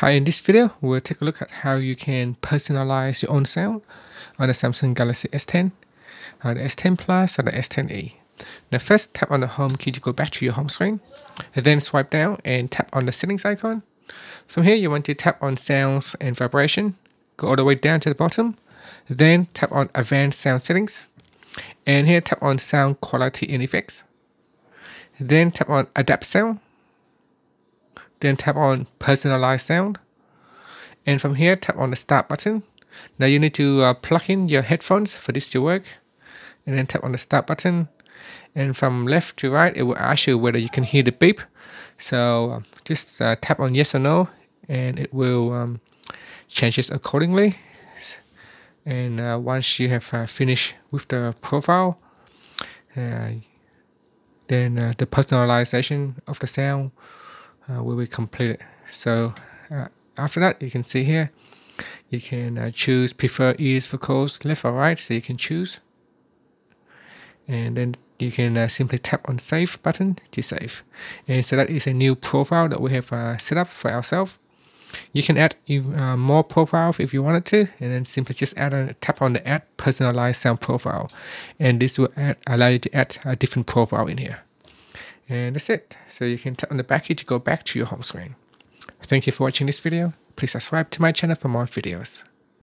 Hi, in this video, we'll take a look at how you can personalize your own sound on the Samsung Galaxy S10, the S10+, or the S10e. Now first, tap on the home key to go back to your home screen, and then swipe down and tap on the settings icon. From here, you want to tap on sounds and vibration, go all the way down to the bottom, then tap on advanced sound settings, and here tap on sound quality and effects, then tap on adapt sound, then tap on personalize sound, and from here tap on the start button. Now you need to plug in your headphones for this to work, and then tap on the start button, and from left to right it will ask you whether you can hear the beep, so just tap on yes or no and it will change this accordingly. And once you have finished with the profile, then the personalization of the sound will be completed. So after that, you can see here, you can choose prefer ears, vocals, left or right, so you can choose. And then you can simply tap on save button to save. And so that is a new profile that we have set up for ourselves. You can add more profiles if you wanted to, and then simply just tap on the add personalized sound profile, and this will allow you to add a different profile in here. And that's it. So you can tap on the back key to go back to your home screen. Thank you for watching this video. Please subscribe to my channel for more videos.